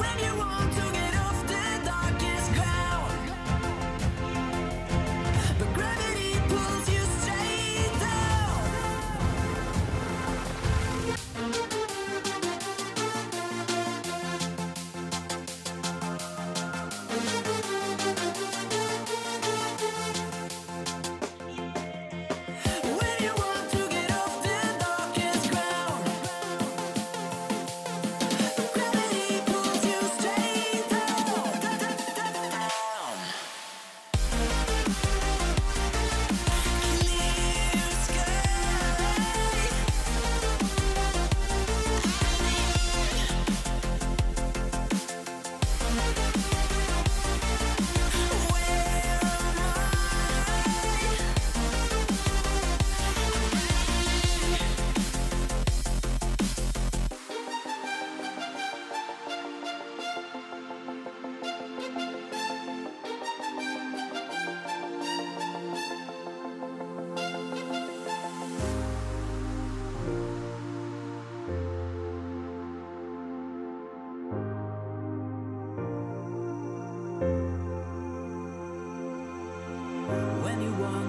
When you want to get off the darkest ground, but gravity pulls you straight down. When you want